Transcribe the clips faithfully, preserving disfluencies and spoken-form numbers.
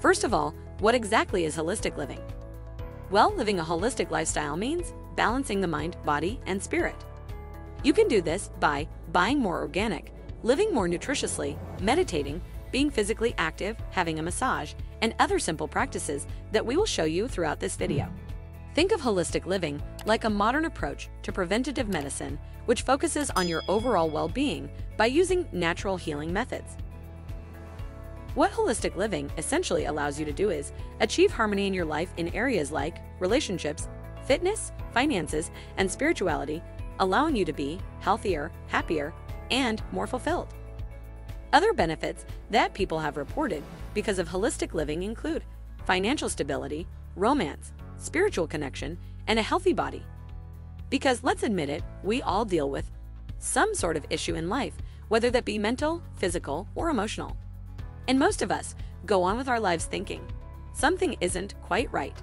First of all, what exactly is holistic living? Well, living a holistic lifestyle means balancing the mind, body, and spirit. You can do this by buying more organic, living more nutritiously, meditating, being physically active, having a massage, and other simple practices that we will show you throughout this video. Think of holistic living like a modern approach to preventative medicine, which focuses on your overall well-being by using natural healing methods. What holistic living essentially allows you to do is achieve harmony in your life in areas like relationships, fitness, finances, and spirituality, allowing you to be healthier, happier, and more fulfilled. Other benefits that people have reported because of holistic living include financial stability, romance, spiritual connection, and a healthy body. Because let's admit it, we all deal with some sort of issue in life, whether that be mental, physical, or emotional. And most of us go on with our lives thinking something isn't quite right.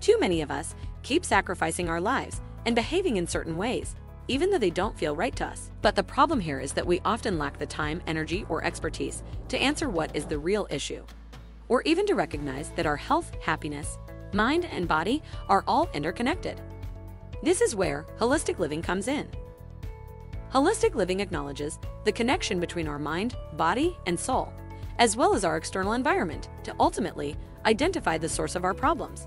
Too many of us keep sacrificing our lives and behaving in certain ways, even though they don't feel right to us. But the problem here is that we often lack the time, energy, or expertise to answer what is the real issue, or even to recognize that our health, happiness, mind, and body are all interconnected. This is where holistic living comes in. Holistic living acknowledges the connection between our mind, body, and soul, as well as our external environment, to ultimately identify the source of our problems.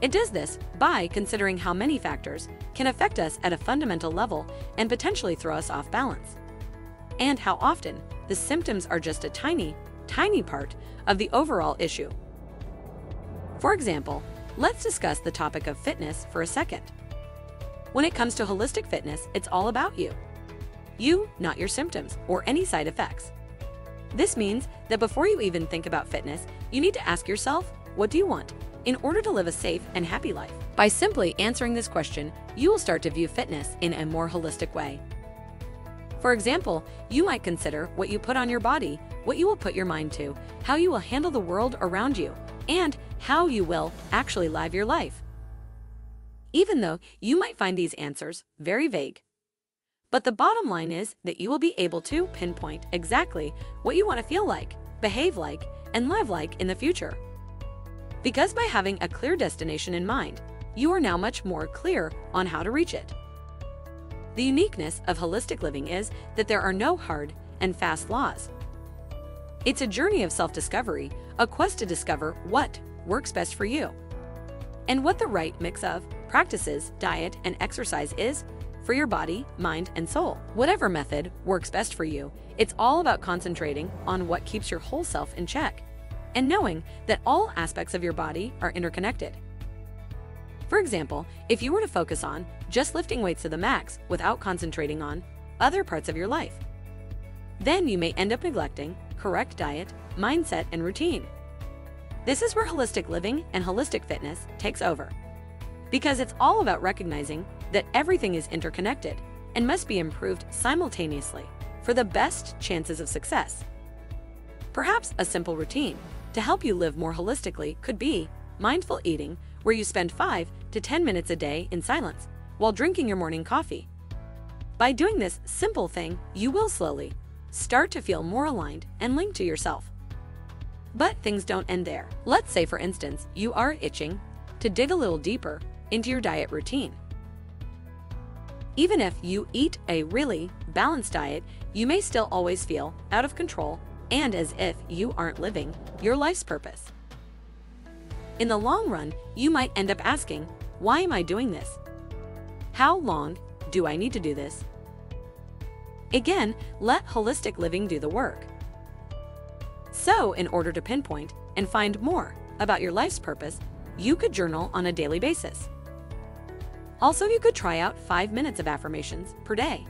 It does this by considering how many factors can affect us at a fundamental level and potentially throw us off balance, and how often the symptoms are just a tiny, tiny part of the overall issue. For example, let's discuss the topic of fitness for a second. When it comes to holistic fitness, it's all about you. You, not your symptoms or any side effects. This means that before you even think about fitness, you need to ask yourself, what do you want in order to live a safe and happy life? By simply answering this question, you will start to view fitness in a more holistic way. For example, you might consider what you put on your body, what you will put your mind to, how you will handle the world around you, and how you will actually live your life. Even though you might find these answers very vague, but the bottom line is that you will be able to pinpoint exactly what you want to feel like, behave like, and live like in the future. Because by having a clear destination in mind, you are now much more clear on how to reach it. The uniqueness of holistic living is that there are no hard and fast laws. It's a journey of self-discovery, a quest to discover what works best for you, and what the right mix of practices, diet, and exercise is for your body, mind, and soul. Whatever method works best for you, it's all about concentrating on what keeps your whole self in check, and knowing that all aspects of your body are interconnected. For example, if you were to focus on just lifting weights to the max without concentrating on other parts of your life, then you may end up neglecting correct diet, mindset, and routine. This is where holistic living and holistic fitness takes over, because it's all about recognizing that everything is interconnected and must be improved simultaneously for the best chances of success. Perhaps a simple routine to help you live more holistically could be mindful eating, where you spend five to ten minutes a day in silence while drinking your morning coffee. By doing this simple thing, you will slowly start to feel more aligned and linked to yourself. But things don't end there. Let's say, for instance, you are itching to dig a little deeper into your diet routine. Even if you eat a really balanced diet, you may still always feel out of control and as if you aren't living your life's purpose. In the long run, you might end up asking, why am I doing this? How long do I need to do this? Again, let holistic living do the work. So, in order to pinpoint and find more about your life's purpose, you could journal on a daily basis. Also, you could try out five minutes of affirmations per day.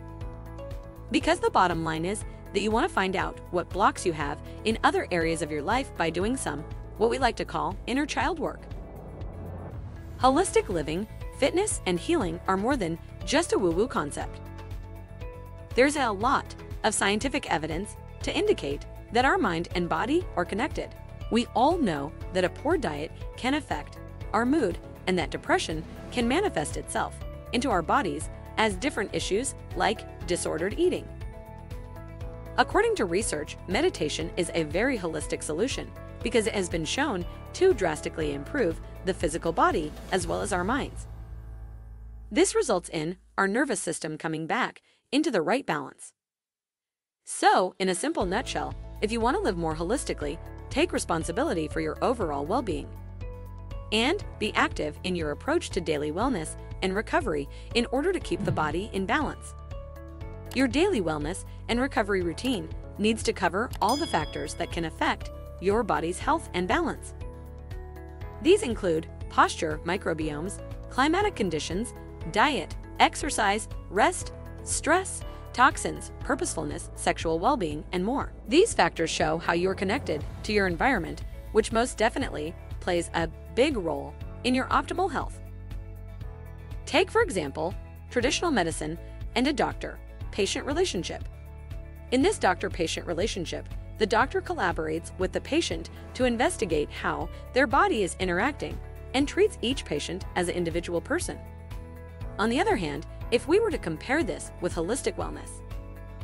Because the bottom line is that you want to find out what blocks you have in other areas of your life by doing some, what we like to call, inner child work. Holistic living, fitness, and healing are more than just a woo-woo concept. There's a lot of scientific evidence to indicate that our mind and body are connected. We all know that a poor diet can affect our mood and that depression can manifest itself into our bodies as different issues like disordered eating. According to research, meditation is a very holistic solution because it has been shown to drastically improve the physical body as well as our minds. This results in our nervous system coming back into the right balance. So, in a simple nutshell, if you want to live more holistically, take responsibility for your overall well-being. And be active in your approach to daily wellness and recovery in order to keep the body in balance. Your daily wellness and recovery routine needs to cover all the factors that can affect your body's health and balance. These include posture, microbiomes, climatic conditions, diet, exercise, rest, stress, toxins, purposefulness, sexual well-being, and more. These factors show how you are connected to your environment, which most definitely plays a big role in your optimal health. Take, for example, traditional medicine and a doctor-patient relationship. In this doctor-patient relationship, the doctor collaborates with the patient to investigate how their body is interacting and treats each patient as an individual person. On the other hand, if we were to compare this with holistic wellness,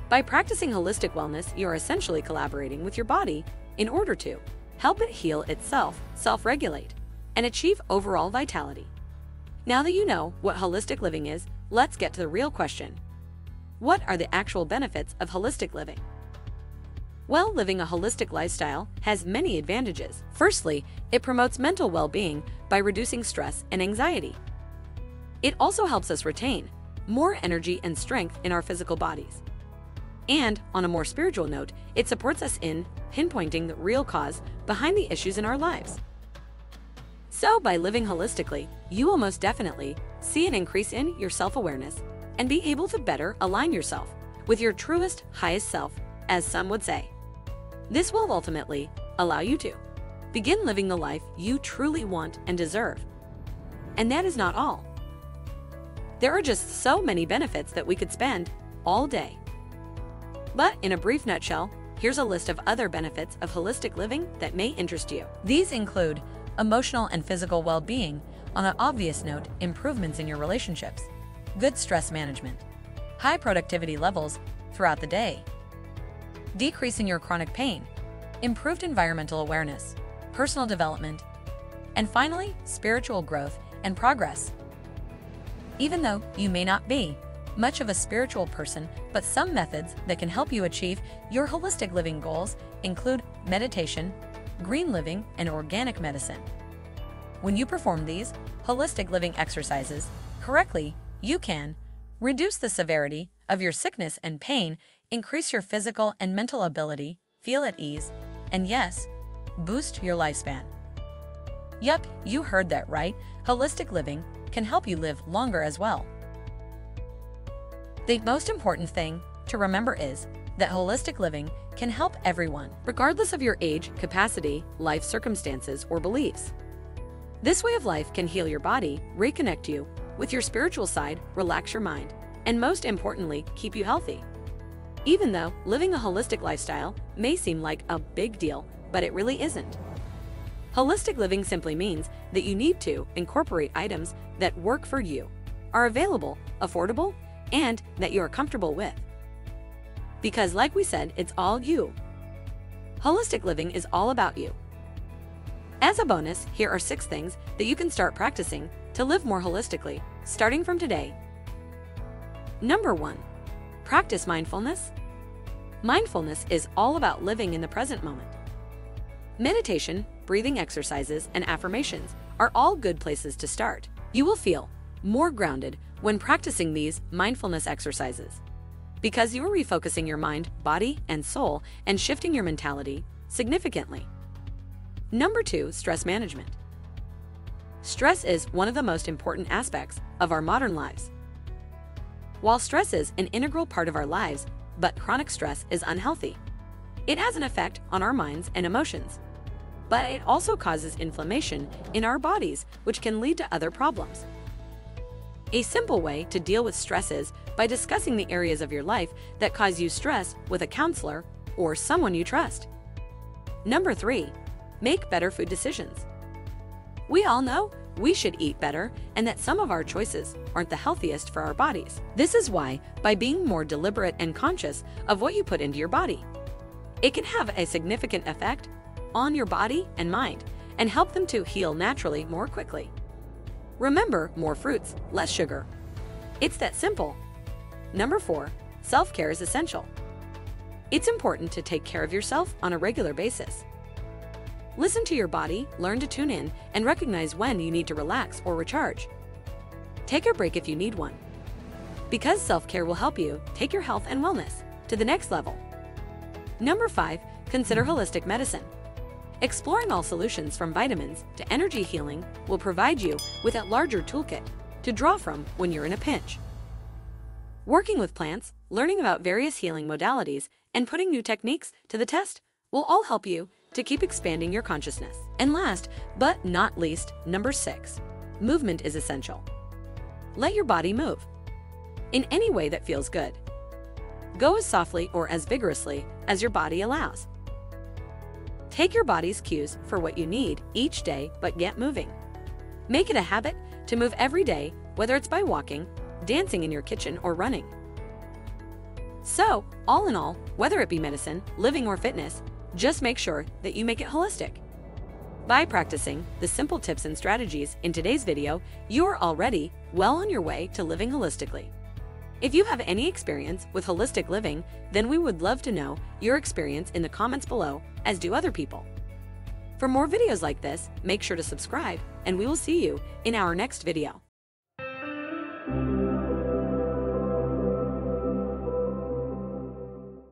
by practicing holistic wellness, you are essentially collaborating with your body in order to help it heal itself, self-regulate, and achieve overall vitality. Now that you know what holistic living is, let's get to the real question. What are the actual benefits of holistic living? Well, living a holistic lifestyle has many advantages. Firstly, it promotes mental well-being by reducing stress and anxiety. It also helps us retain more energy and strength in our physical bodies. And, on a more spiritual note, it supports us in pinpointing the real cause behind the issues in our lives. So, by living holistically, you will most definitely see an increase in your self-awareness and be able to better align yourself with your truest, highest self, as some would say. This will ultimately allow you to begin living the life you truly want and deserve. And that is not all. There are just so many benefits that we could spend all day. But in a brief nutshell, here's a list of other benefits of holistic living that may interest you. These include emotional and physical well-being, on an obvious note, improvements in your relationships, good stress management, high productivity levels throughout the day, decrease in your chronic pain, improved environmental awareness, personal development, and finally, spiritual growth and progress. Even though you may not be much of a spiritual person, but some methods that can help you achieve your holistic living goals include meditation, green living, and organic medicine. When you perform these holistic living exercises correctly, you can reduce the severity of your sickness and pain, increase your physical and mental ability, feel at ease, and yes, boost your lifespan. Yep, you heard that right. Holistic living can help you live longer as well. The most important thing to remember is that holistic living can help everyone, regardless of your age, capacity, life circumstances, or beliefs. This way of life can heal your body, reconnect you with your spiritual side, relax your mind, and most importantly, keep you healthy. Even though living a holistic lifestyle may seem like a big deal, but it really isn't. Holistic living simply means that you need to incorporate items that work for you, are available, affordable, and that you are comfortable with. Because like we said, it's all you. Holistic living is all about you. As a bonus, here are six things that you can start practicing to live more holistically, starting from today. Number one, practice mindfulness. Mindfulness is all about living in the present moment. Meditation, breathing exercises, and affirmations are all good places to start. You will feel more grounded when practicing these mindfulness exercises because you are refocusing your mind, body, and soul and shifting your mentality significantly. Number two, stress management. Stress is one of the most important aspects of our modern lives. While stress is an integral part of our lives, but chronic stress is unhealthy. It has an effect on our minds and emotions, but it also causes inflammation in our bodies, which can lead to other problems. A simple way to deal with stress is by discussing the areas of your life that cause you stress with a counselor or someone you trust. Number three, make better food decisions. We all know we should eat better and that some of our choices aren't the healthiest for our bodies. This is why, by being more deliberate and conscious of what you put into your body, it can have a significant effect on your body and mind and help them to heal naturally more quickly. Remember, more fruits, less sugar. It's that simple. Number four, self-care is essential. It's important to take care of yourself on a regular basis. Listen to your body, learn to tune in, and recognize when you need to relax or recharge. Take a break if you need one, because self-care will help you take your health and wellness to the next level. Number five, consider holistic medicine. Exploring all solutions from vitamins to energy healing will provide you with a larger toolkit to draw from when you're in a pinch. Working with plants, learning about various healing modalities, and putting new techniques to the test will all help you to keep expanding your consciousness. And last but not least, number six, movement is essential. Let your body move in any way that feels good. Go as softly or as vigorously as your body allows. Take your body's cues for what you need each day, but get moving. Make it a habit to move every day, whether it's by walking, dancing in your kitchen, or running. So, all in all, whether it be medicine, living, or fitness, just make sure that you make it holistic. By practicing the simple tips and strategies in today's video, you are already well on your way to living holistically. If you have any experience with holistic living, then we would love to know your experience in the comments below, as do other people. For more videos like this, make sure to subscribe, and we will see you in our next video.